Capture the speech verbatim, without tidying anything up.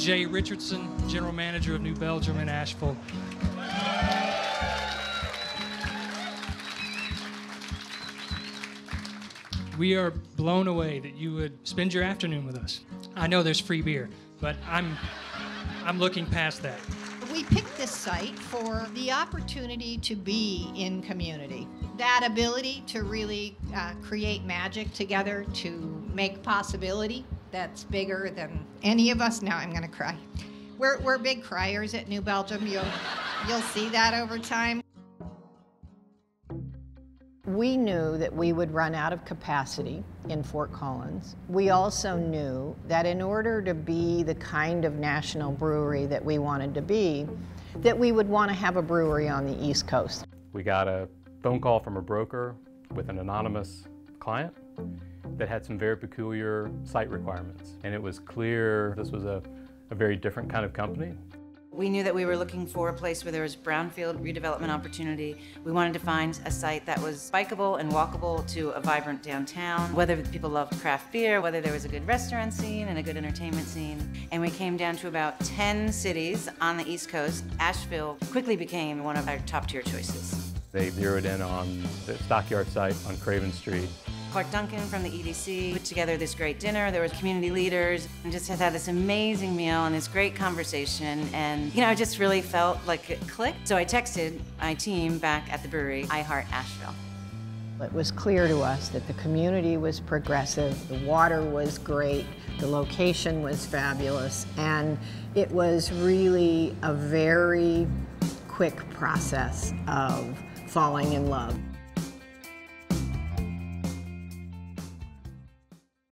Jay Richardson, General Manager of New Belgium in Asheville. We are blown away that you would spend your afternoon with us. I know there's free beer, but I'm, I'm looking past that. We picked this site for the opportunity to be in community. That ability to really uh, create magic together, to make possibility that's bigger than any of us. Now I'm going to cry. We're, we're big criers at New Belgium. You'll, you'll see that over time. We knew that we would run out of capacity in Fort Collins. We also knew that in order to be the kind of national brewery that we wanted to be, that we would want to have a brewery on the East Coast. We got a phone call from a broker with an anonymous client that had some very peculiar site requirements, and it was clear this was a, a very different kind of company. We knew that we were looking for a place where there was brownfield redevelopment opportunity. We wanted to find a site that was bikeable and walkable to a vibrant downtown, whether people loved craft beer, whether there was a good restaurant scene and a good entertainment scene. And we came down to about ten cities on the East Coast. Asheville quickly became one of our top tier choices. They zeroed in on the Stockyard site on Craven Street. Clark Duncan from the E D C put together this great dinner. There were community leaders, and just had this amazing meal and this great conversation. And, you know, I just really felt like it clicked. So I texted my team back at the brewery, iHeart Asheville. It was clear to us that the community was progressive, the water was great, the location was fabulous, and it was really a very quick process of falling in love.